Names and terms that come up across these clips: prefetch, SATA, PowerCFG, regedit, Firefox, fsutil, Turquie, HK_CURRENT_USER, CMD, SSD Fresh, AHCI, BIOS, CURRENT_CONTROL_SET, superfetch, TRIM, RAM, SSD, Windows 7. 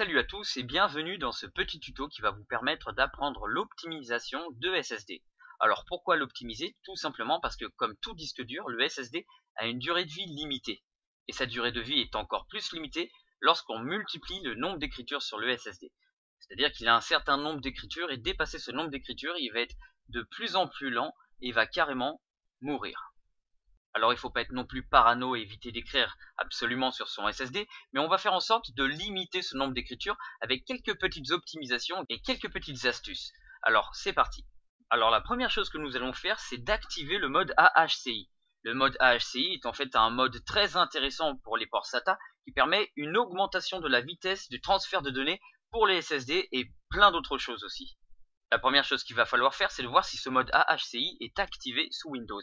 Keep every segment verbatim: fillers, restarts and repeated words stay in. Salut à tous et bienvenue dans ce petit tuto qui va vous permettre d'apprendre l'optimisation de S S D. Alors pourquoi l'optimiser? Tout simplement parce que comme tout disque dur, le S S D a une durée de vie limitée. Et sa durée de vie est encore plus limitée lorsqu'on multiplie le nombre d'écritures sur le S S D. C'est-à-dire qu'il a un certain nombre d'écritures et dépasser ce nombre d'écritures, il va être de plus en plus lent et va carrément mourir. Alors il ne faut pas être non plus parano et éviter d'écrire absolument sur son S S D, mais on va faire en sorte de limiter ce nombre d'écritures avec quelques petites optimisations et quelques petites astuces. Alors c'est parti. Alors la première chose que nous allons faire, c'est d'activer le mode A H C I. Le mode A H C I est en fait un mode très intéressant pour les ports SATA qui permet une augmentation de la vitesse du transfert de données pour les S S D et plein d'autres choses aussi. La première chose qu'il va falloir faire, c'est de voir si ce mode A H C I est activé sous Windows.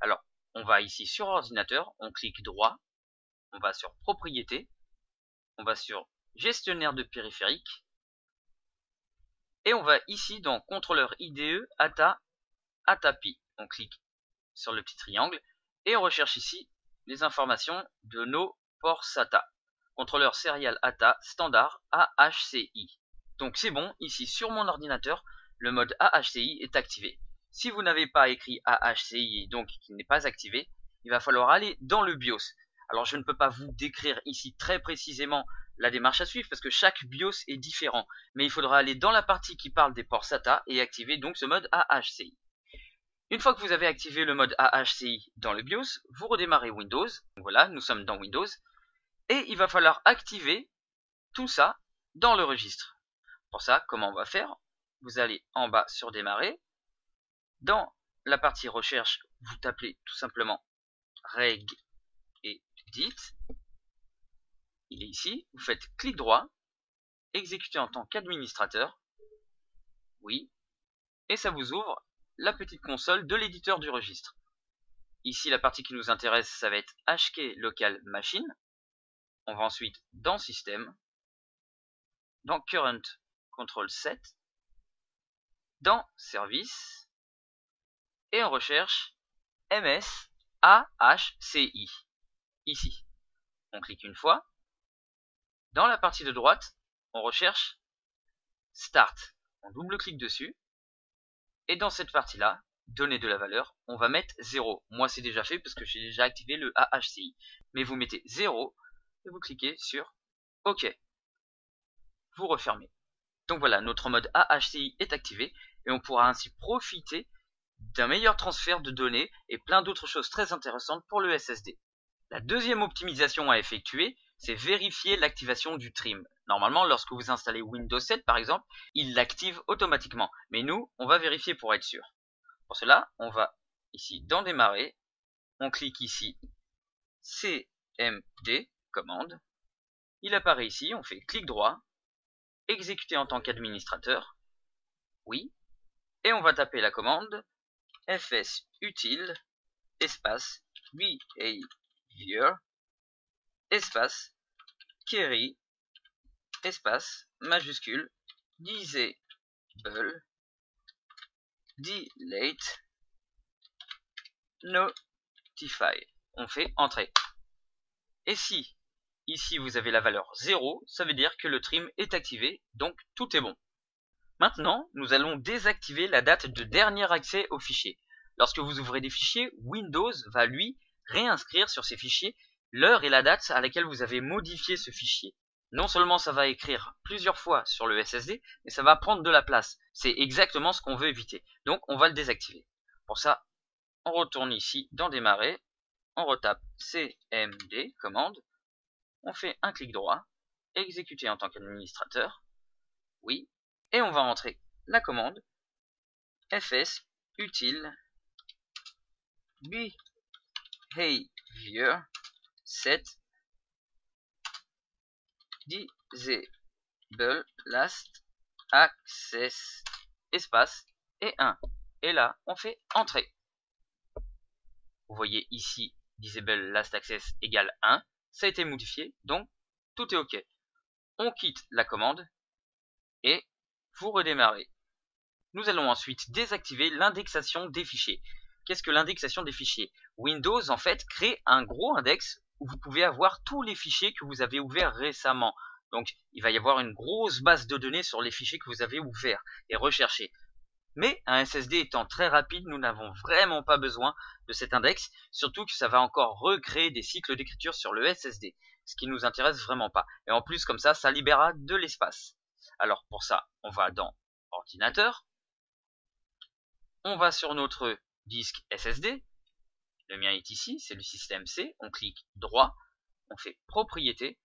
Alors, on va ici sur ordinateur, on clique droit, on va sur propriétés, on va sur gestionnaire de périphériques, et on va ici dans contrôleur I D E, A T A, A T A P I. On clique sur le petit triangle et on recherche ici les informations de nos ports SATA. Contrôleur serial A T A standard A H C I. Donc c'est bon, ici sur mon ordinateur, le mode A H C I est activé. Si vous n'avez pas écrit A H C I et donc qu'il n'est pas activé, il va falloir aller dans le BIOS. Alors je ne peux pas vous décrire ici très précisément la démarche à suivre parce que chaque BIOS est différent. Mais il faudra aller dans la partie qui parle des ports SATA et activer donc ce mode A H C I. Une fois que vous avez activé le mode A H C I dans le BIOS, vous redémarrez Windows. Donc voilà, nous sommes dans Windows. Et il va falloir activer tout ça dans le registre. Pour ça, comment on va faire? Vous allez en bas sur démarrer. Dans la partie recherche, vous tapez tout simplement reg et dit. Il est ici. Vous faites clic droit, exécuter en tant qu'administrateur. Oui. Et ça vous ouvre la petite console de l'éditeur du registre. Ici, la partie qui nous intéresse, ça va être H K E Y Local Machine. On va ensuite dans Système, dans Current Control Set, dans Service, et on recherche M S A H C I, ici. On clique une fois. Dans la partie de droite, on recherche Start. On double-clique dessus. Et dans cette partie-là, donner de la valeur, on va mettre zéro. Moi, c'est déjà fait parce que j'ai déjà activé le A H C I. Mais vous mettez zéro. Et vous cliquez sur OK. Vous refermez. Donc voilà, notre mode A H C I est activé et on pourra ainsi profiter d'un meilleur transfert de données et plein d'autres choses très intéressantes pour le S S D. La deuxième optimisation à effectuer, c'est vérifier l'activation du trim. Normalement, lorsque vous installez Windows sept par exemple, il l'active automatiquement. Mais nous, on va vérifier pour être sûr. Pour cela, on va ici dans Démarrer. On clique ici C M D. Commande. Il apparaît ici, on fait clic droit, exécuter en tant qu'administrateur, oui, et on va taper la commande fsutil espace behavior espace query espace majuscule disable delete notify. On fait entrer. Et si ici, vous avez la valeur zéro, ça veut dire que le trim est activé, donc tout est bon. Maintenant, nous allons désactiver la date de dernier accès au fichier. Lorsque vous ouvrez des fichiers, Windows va lui réinscrire sur ces fichiers l'heure et la date à laquelle vous avez modifié ce fichier. Non seulement ça va écrire plusieurs fois sur le S S D, mais ça va prendre de la place. C'est exactement ce qu'on veut éviter, donc on va le désactiver. Pour ça, on retourne ici dans Démarrer, on retape C M D, commande. On fait un clic droit, exécuter en tant qu'administrateur, oui, et on va rentrer la commande fsutil behavior set disable last access espace et un. Et là, on fait entrer. Vous voyez ici, disable last access égale un. Ça a été modifié, donc tout est OK. On quitte la commande et vous redémarrez. Nous allons ensuite désactiver l'indexation des fichiers. Qu'est-ce que l'indexation des fichiers? Windows, en fait, crée un gros index où vous pouvez avoir tous les fichiers que vous avez ouverts récemment. Donc il va y avoir une grosse base de données sur les fichiers que vous avez ouverts et recherchés. Mais un S S D étant très rapide, nous n'avons vraiment pas besoin de cet index, surtout que ça va encore recréer des cycles d'écriture sur le S S D, ce qui nous intéresse vraiment pas. Et en plus, comme ça, ça libérera de l'espace. Alors pour ça, on va dans ordinateur, on va sur notre disque S S D, le mien est ici, c'est le système C, on clique droit, on fait propriété,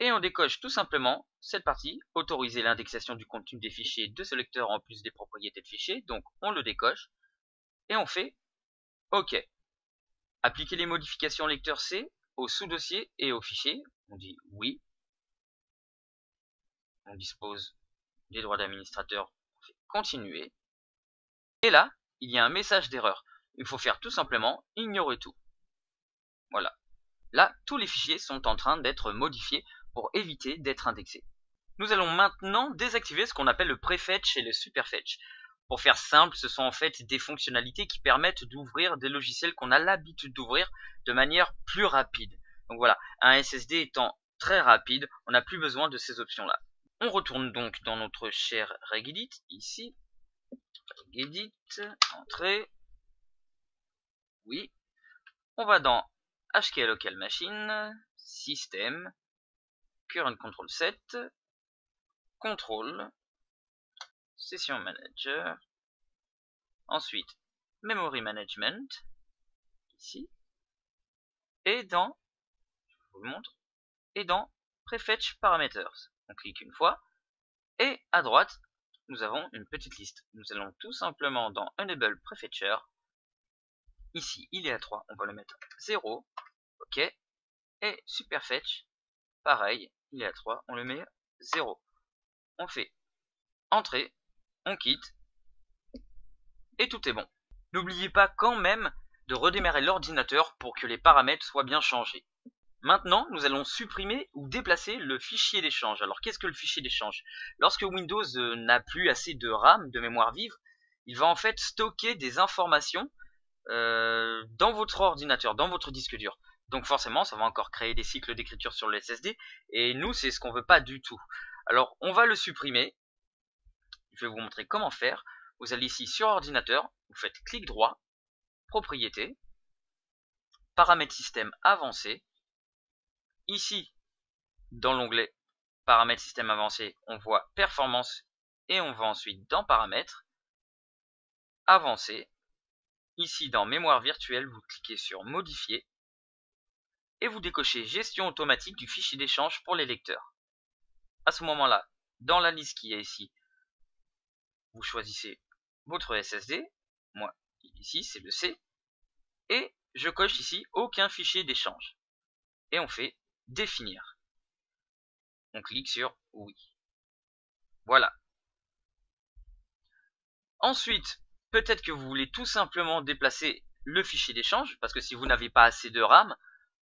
et on décoche tout simplement cette partie, autoriser l'indexation du contenu des fichiers de ce lecteur en plus des propriétés de fichiers. Donc on le décoche et on fait OK. Appliquer les modifications lecteur C au sous-dossier et au fichier. On dit oui. On dispose des droits d'administrateur. On fait continuer. Et là, il y a un message d'erreur. Il faut faire tout simplement ignorer tout. Voilà. Là, tous les fichiers sont en train d'être modifiés pour éviter d'être indexés. Nous allons maintenant désactiver ce qu'on appelle le prefetch et le superfetch. Pour faire simple, ce sont en fait des fonctionnalités qui permettent d'ouvrir des logiciels qu'on a l'habitude d'ouvrir de manière plus rapide. Donc voilà, un S S D étant très rapide, on n'a plus besoin de ces options-là. On retourne donc dans notre cher regedit, ici. Regedit, entrée. Oui. On va dans H K E Y local machine, système, current control set, control, session manager, ensuite memory management, ici, et dans, je vous le montre, et dans prefetch parameters. On clique une fois, et à droite, nous avons une petite liste. Nous allons tout simplement dans enable prefetcher. Ici, il est à trois, on va le mettre à zéro, OK, et superfetch, pareil, il est à trois, on le met à zéro. On fait entrée, on quitte, et tout est bon. N'oubliez pas quand même de redémarrer l'ordinateur pour que les paramètres soient bien changés. Maintenant, nous allons supprimer ou déplacer le fichier d'échange. Alors, qu'est-ce que le fichier d'échange? Lorsque Windows n'a plus assez de RAM, de mémoire vive, il va en fait stocker des informations Euh, dans votre ordinateur, dans votre disque dur. Donc forcément, ça va encore créer des cycles d'écriture sur le S S D. Et nous, c'est ce qu'on veut pas du tout. Alors, on va le supprimer. Je vais vous montrer comment faire. Vous allez ici sur ordinateur, vous faites clic droit, propriétés, paramètres système avancé. Ici, dans l'onglet paramètres système avancé, on voit performance et on va ensuite dans paramètres, avancé. Ici, dans mémoire virtuelle, vous cliquez sur modifier et vous décochez gestion automatique du fichier d'échange pour les lecteurs. À ce moment-là, dans la liste qui est ici, vous choisissez votre S S D. Moi, ici, c'est le C. Et je coche ici aucun fichier d'échange. Et on fait définir. On clique sur oui. Voilà. Ensuite, peut-être que vous voulez tout simplement déplacer le fichier d'échange, parce que si vous n'avez pas assez de RAM,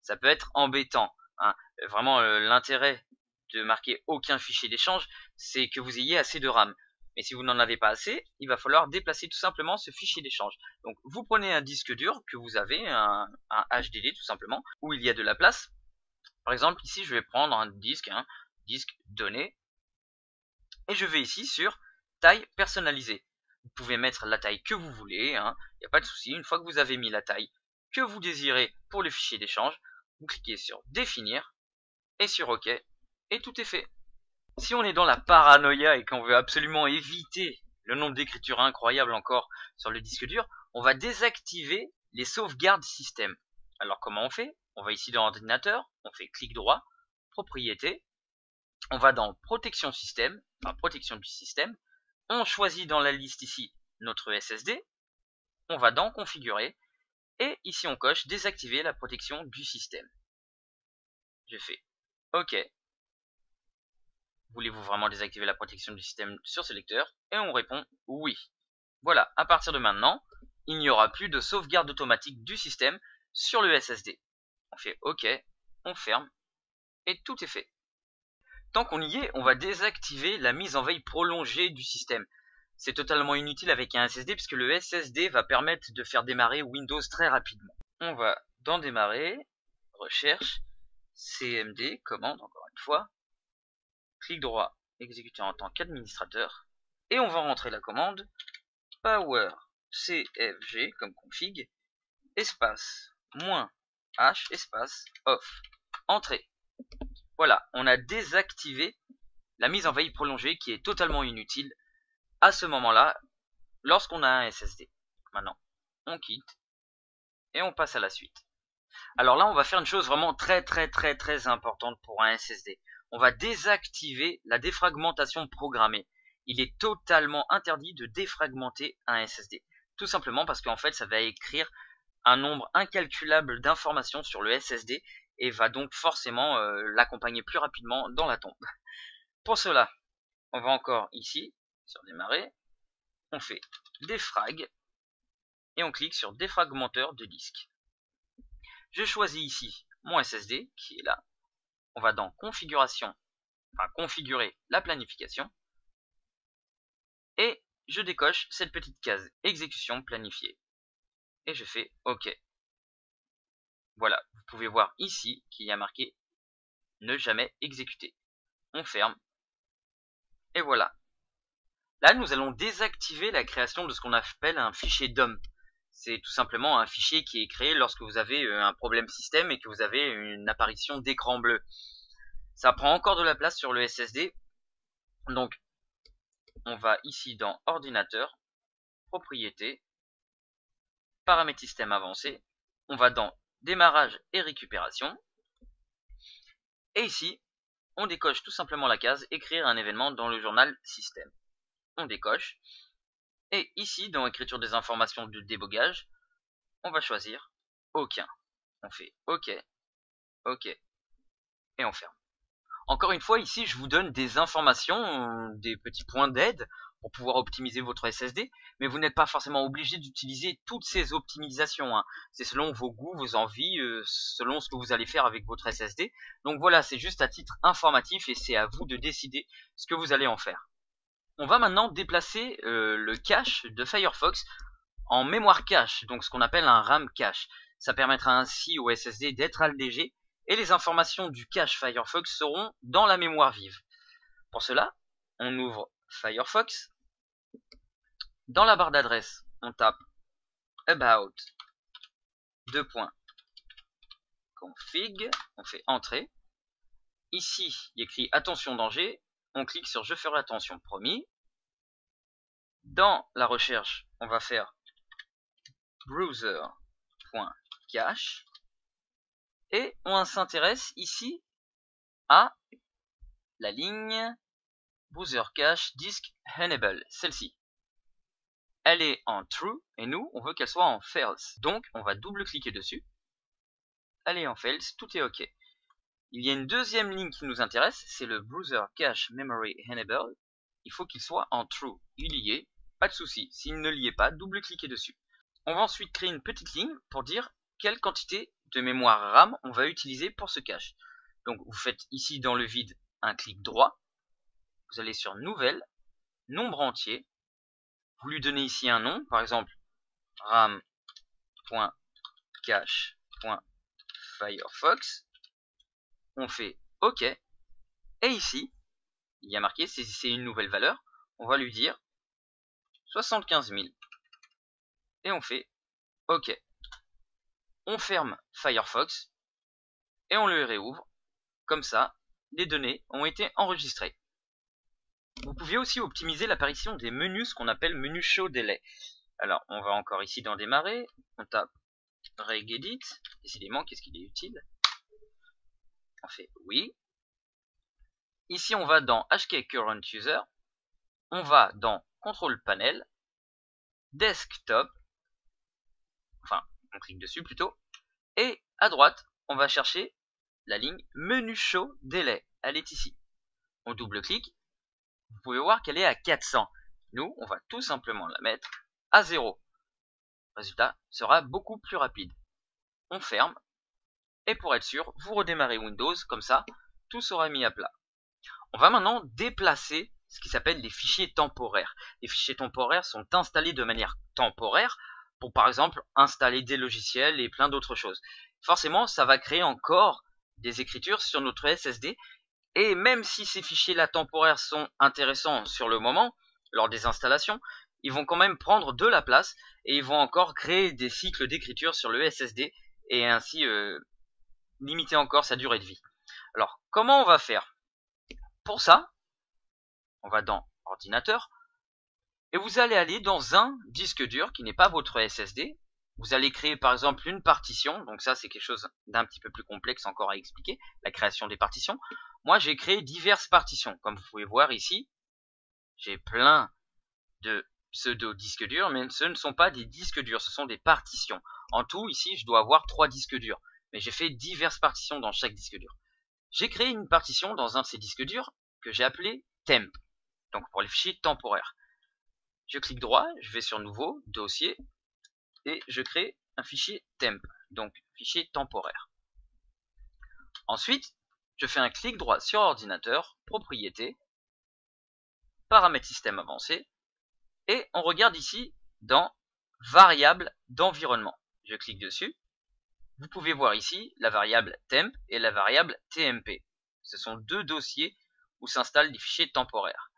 ça peut être embêtant. Hein. Vraiment, euh, l'intérêt de marquer aucun fichier d'échange, c'est que vous ayez assez de RAM. Mais si vous n'en avez pas assez, il va falloir déplacer tout simplement ce fichier d'échange. Donc, vous prenez un disque dur que vous avez, un, un H D D tout simplement, où il y a de la place. Par exemple, ici, je vais prendre un disque, un hein, disque donné, et je vais ici sur taille personnalisée. Vous pouvez mettre la taille que vous voulez, hein, il n'y a pas de souci. Une fois que vous avez mis la taille que vous désirez pour le fichier d'échange, vous cliquez sur définir et sur OK et tout est fait. Si on est dans la paranoïa et qu'on veut absolument éviter le nombre d'écritures incroyables encore sur le disque dur, on va désactiver les sauvegardes système. Alors comment on fait? On va ici dans ordinateur, on fait clic droit, propriétés, on va dans protection système, enfin protection du système. On choisit dans la liste ici notre S S D, on va dans configurer et ici on coche désactiver la protection du système. Je fais OK. Voulez-vous vraiment désactiver la protection du système sur ce lecteur? Et on répond oui. Voilà, à partir de maintenant, il n'y aura plus de sauvegarde automatique du système sur le S S D. On fait OK, on ferme et tout est fait. Tant qu'on y est, on va désactiver la mise en veille prolongée du système. C'est totalement inutile avec un S S D puisque le S S D va permettre de faire démarrer Windows très rapidement. On va dans démarrer, recherche, C M D, commande encore une fois, clic droit, exécuter en tant qu'administrateur, et on va rentrer la commande PowerCFG comme config, espace, moins H, espace, off, entrée. Voilà, on a désactivé la mise en veille prolongée qui est totalement inutile à ce moment-là lorsqu'on a un S S D. Maintenant, on quitte et on passe à la suite. Alors là, on va faire une chose vraiment très très très très importante pour un S S D. On va désactiver la défragmentation programmée. Il est totalement interdit de défragmenter un S S D. Tout simplement parce qu'en fait, ça va écrire un nombre incalculable d'informations sur le S S D et va donc forcément euh, l'accompagner plus rapidement dans la tombe. Pour cela, on va encore ici, sur démarrer, on fait défrag et on clique sur défragmenteur de disque. Je choisis ici mon S S D qui est là. On va dans configuration, enfin configurer la planification. Et je décoche cette petite case exécution planifiée. Et je fais OK. Voilà, vous pouvez voir ici qu'il y a marqué ne jamais exécuter. On ferme. Et voilà. Là, nous allons désactiver la création de ce qu'on appelle un fichier D O M. C'est tout simplement un fichier qui est créé lorsque vous avez un problème système et que vous avez une apparition d'écran bleu. Ça prend encore de la place sur le S S D. Donc, on va ici dans ordinateur, propriétés, paramètres système avancé. On va dans démarrage et récupération. Et ici, on décoche tout simplement la case écrire un événement dans le journal système. On décoche. Et ici, dans écriture des informations de débogage, on va choisir aucun. On fait OK, OK, et on ferme. Encore une fois, ici, je vous donne des informations, des petits points d'aide pour pouvoir optimiser votre S S D, mais vous n'êtes pas forcément obligé d'utiliser toutes ces optimisations, hein. C'est selon vos goûts, vos envies, euh, selon ce que vous allez faire avec votre S S D. Donc voilà, c'est juste à titre informatif et c'est à vous de décider ce que vous allez en faire. On va maintenant déplacer euh, le cache de Firefox en mémoire cache, donc ce qu'on appelle un RAM cache. Ça permettra ainsi au S S D d'être allégé et les informations du cache Firefox seront dans la mémoire vive. Pour cela, on ouvre Firefox. Dans la barre d'adresse, on tape about deux points config, on fait entrée. Ici, il y a écrit attention danger. On clique sur je ferai attention promis. Dans la recherche, on va faire browser.cache et on s'intéresse ici à la ligne browser cache disk enable, celle-ci. Elle est en true et nous on veut qu'elle soit en false. Donc on va double-cliquer dessus. Elle est en false, tout est OK. Il y a une deuxième ligne qui nous intéresse, c'est le browser cache memory enable. Il faut qu'il soit en true. Il y est, pas de souci. S'il ne l'y est pas, double-cliquez dessus. On va ensuite créer une petite ligne pour dire quelle quantité de mémoire RAM on va utiliser pour ce cache. Donc vous faites ici dans le vide un clic droit. Vous allez sur nouvelle, nombre entier. Vous lui donnez ici un nom, par exemple ram.cache.firefox. On fait OK. Et ici, il y a marqué, c'est une nouvelle valeur. On va lui dire soixante-quinze mille. Et on fait OK. On ferme Firefox. Et on le réouvre. Comme ça, les données ont été enregistrées. Vous pouvez aussi optimiser l'apparition des menus, ce qu'on appelle menu show delay. Alors, on va encore ici dans démarrer. On tape regedit. Décidément, qu'est-ce qu'il est utile ? On fait oui. Ici, on va dans H K current user. On va dans Control Panel, Desktop. Enfin, on clique dessus plutôt. Et à droite, on va chercher la ligne Menu Show Delay. Elle est ici. On double-clique. Vous pouvez voir qu'elle est à quatre cents. Nous, on va tout simplement la mettre à zéro. Le résultat sera beaucoup plus rapide. On ferme. Et pour être sûr, vous redémarrez Windows, comme ça, tout sera mis à plat. On va maintenant déplacer ce qui s'appelle les fichiers temporaires. Les fichiers temporaires sont installés de manière temporaire pour, par exemple, installer des logiciels et plein d'autres choses. Forcément, ça va créer encore des écritures sur notre S S D Et même si ces fichiers-là temporaires sont intéressants sur le moment, lors des installations, ils vont quand même prendre de la place et ils vont encore créer des cycles d'écriture sur le S S D et ainsi euh, limiter encore sa durée de vie. Alors, comment on va faire? Pour ça, on va dans ordinateur et vous allez aller dans un disque dur qui n'est pas votre S S D. Vous allez créer par exemple une partition, donc ça c'est quelque chose d'un petit peu plus complexe encore à expliquer, la création des partitions. Moi j'ai créé diverses partitions, comme vous pouvez voir ici, j'ai plein de pseudo-disques durs, mais ce ne sont pas des disques durs, ce sont des partitions. En tout, ici, je dois avoir trois disques durs, mais j'ai fait diverses partitions dans chaque disque dur. J'ai créé une partition dans un de ces disques durs que j'ai appelé temp, donc pour les fichiers temporaires. Je clique droit, je vais sur nouveau, dossier, et je crée un fichier temp, donc fichier temporaire. Ensuite, je fais un clic droit sur ordinateur, propriétés, paramètres système avancé, et on regarde ici dans variable d'environnement. Je clique dessus. Vous pouvez voir ici la variable temp et la variable tmp. Ce sont deux dossiers où s'installent des fichiers temporaires.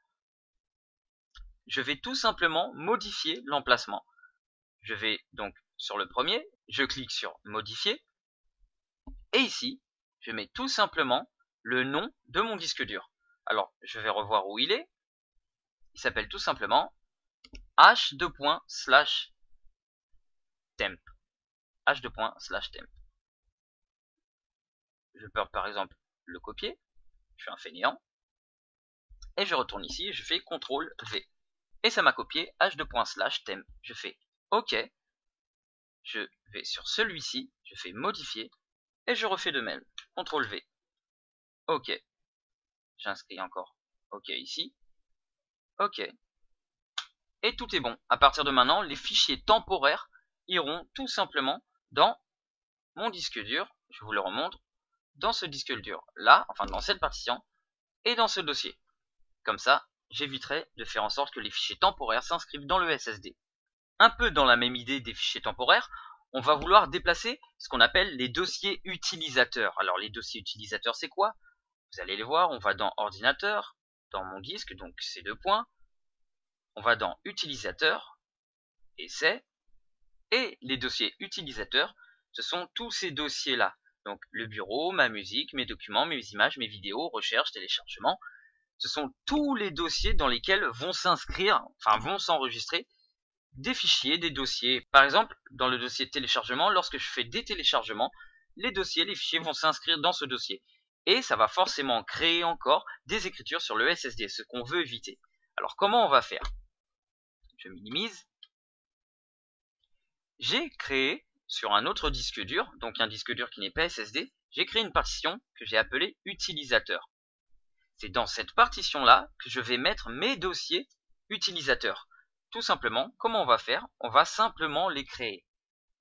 Je vais tout simplement modifier l'emplacement. Je vais donc sur le premier, je clique sur modifier, et ici, je mets tout simplement le nom de mon disque dur. Alors, je vais revoir où il est. Il s'appelle tout simplement h deux slash temp. h deux slash temp. Je peux par exemple le copier. Je suis un fainéant. Et je retourne ici, je fais contrôle V. Et ça m'a copié h deux slash temp. Je fais OK. Je vais sur celui-ci, je fais modifier. Et je refais de même. contrôle V. OK. J'inscris encore OK ici. OK. Et tout est bon. À partir de maintenant, les fichiers temporaires iront tout simplement dans mon disque dur. Je vous le remontre. Dans ce disque dur là, enfin dans cette partition, et dans ce dossier. Comme ça, j'éviterai de faire en sorte que les fichiers temporaires s'inscrivent dans le S S D. Un peu dans la même idée des fichiers temporaires, on va vouloir déplacer ce qu'on appelle les dossiers utilisateurs. Alors les dossiers utilisateurs, c'est quoi? Vous allez les voir, on va dans ordinateur, dans mon disque, donc ces deux points. On va dans utilisateur, essai, et les dossiers utilisateurs, ce sont tous ces dossiers-là. Donc le bureau, ma musique, mes documents, mes images, mes vidéos, recherche, téléchargement. Ce sont tous les dossiers dans lesquels vont s'inscrire, enfin vont s'enregistrer des fichiers, des dossiers. Par exemple, dans le dossier téléchargement, lorsque je fais des téléchargements, les dossiers, les fichiers vont s'inscrire dans ce dossier. Et ça va forcément créer encore des écritures sur le S S D, ce qu'on veut éviter. Alors comment on va faire? Je minimise. J'ai créé sur un autre disque dur, donc un disque dur qui n'est pas S S D, j'ai créé une partition que j'ai appelée utilisateur. C'est dans cette partition-là que je vais mettre mes dossiers utilisateurs. Tout simplement, comment on va faire? On va simplement les créer.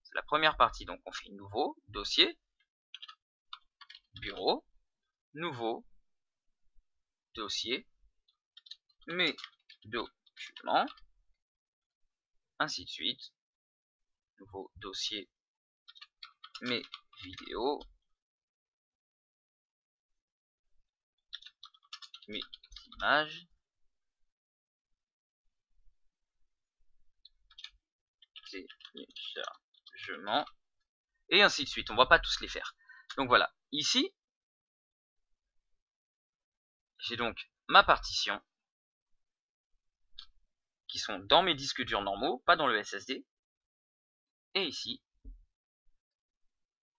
C'est la première partie, donc on fait nouveau, dossier, bureau, nouveau, dossier, mes documents, ainsi de suite, nouveau dossier, mes vidéos, mes images, téléchargement, et ainsi de suite. On ne va pas tous les faire. Donc voilà, ici, j'ai donc ma partition qui sont dans mes disques durs normaux, pas dans le S S D. Et ici,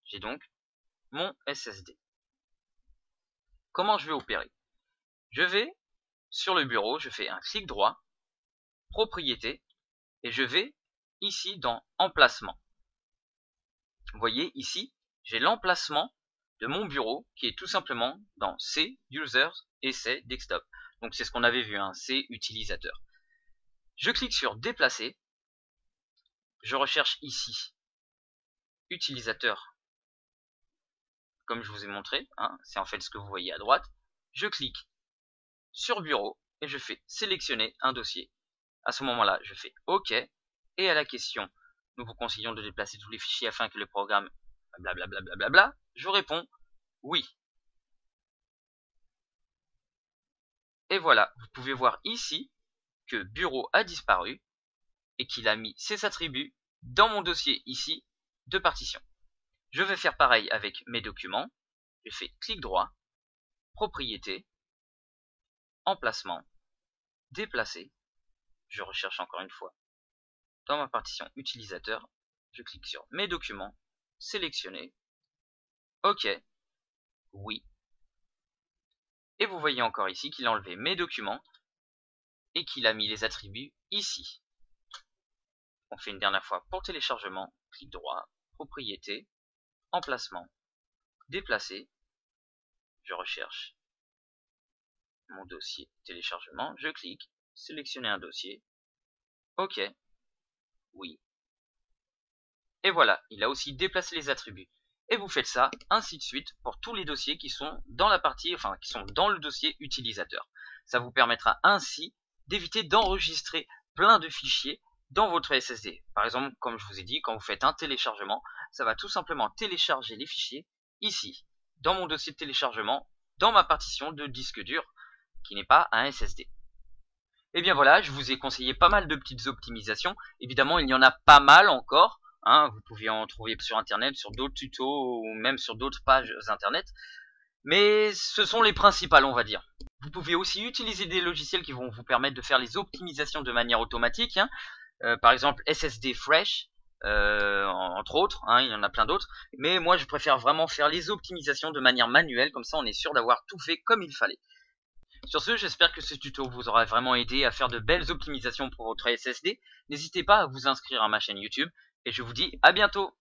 j'ai donc mon S S D. Comment je vais opérer? Je vais sur le bureau, je fais un clic droit, propriétés, et je vais ici dans emplacement. Vous voyez ici, j'ai l'emplacement de mon bureau qui est tout simplement dans C, Users, et C, Desktop. Donc c'est ce qu'on avait vu, hein, C, Utilisateur. Je clique sur déplacer, je recherche ici utilisateur, comme je vous ai montré, hein, c'est en fait ce que vous voyez à droite. Je clique sur bureau et je fais sélectionner un dossier. À ce moment-là, je fais OK, et à la question nous vous conseillons de déplacer tous les fichiers afin que le programme blablabla, je réponds oui. Et voilà, vous pouvez voir ici que bureau a disparu et qu'il a mis ses attributs dans mon dossier ici de partition. Je vais faire pareil avec mes documents. Je fais clic droit, propriété, emplacement, déplacer. Je recherche encore une fois dans ma partition utilisateur. Je clique sur mes documents, sélectionner, OK, oui. Et vous voyez encore ici qu'il a enlevé mes documents et qu'il a mis les attributs ici. On fait une dernière fois pour téléchargement, clic droit, propriété, emplacement, déplacer. Je recherche mon dossier téléchargement, je clique, sélectionner un dossier, OK, oui. Et voilà, il a aussi déplacé les attributs. Et vous faites ça ainsi de suite pour tous les dossiers qui sont dans la partie, enfin qui sont dans le dossier utilisateur. Ça vous permettra ainsi d'éviter d'enregistrer plein de fichiers dans votre S S D. Par exemple, comme je vous ai dit, quand vous faites un téléchargement, ça va tout simplement télécharger les fichiers ici, dans mon dossier de téléchargement, dans ma partition de disque dur, qui n'est pas un S S D. Et bien voilà, je vous ai conseillé pas mal de petites optimisations. Évidemment, il y en a pas mal encore. Hein, vous pouvez en trouver sur internet, sur d'autres tutos ou même sur d'autres pages internet. Mais ce sont les principales, on va dire. Vous pouvez aussi utiliser des logiciels qui vont vous permettre de faire les optimisations de manière automatique. Hein. Euh, par exemple S S D Fresh, euh, entre autres. Hein, il y en a plein d'autres. Mais moi je préfère vraiment faire les optimisations de manière manuelle. Comme ça on est sûr d'avoir tout fait comme il fallait. Sur ce, j'espère que ce tuto vous aura vraiment aidé à faire de belles optimisations pour votre S S D. N'hésitez pas à vous inscrire à ma chaîne YouTube. Et je vous dis à bientôt.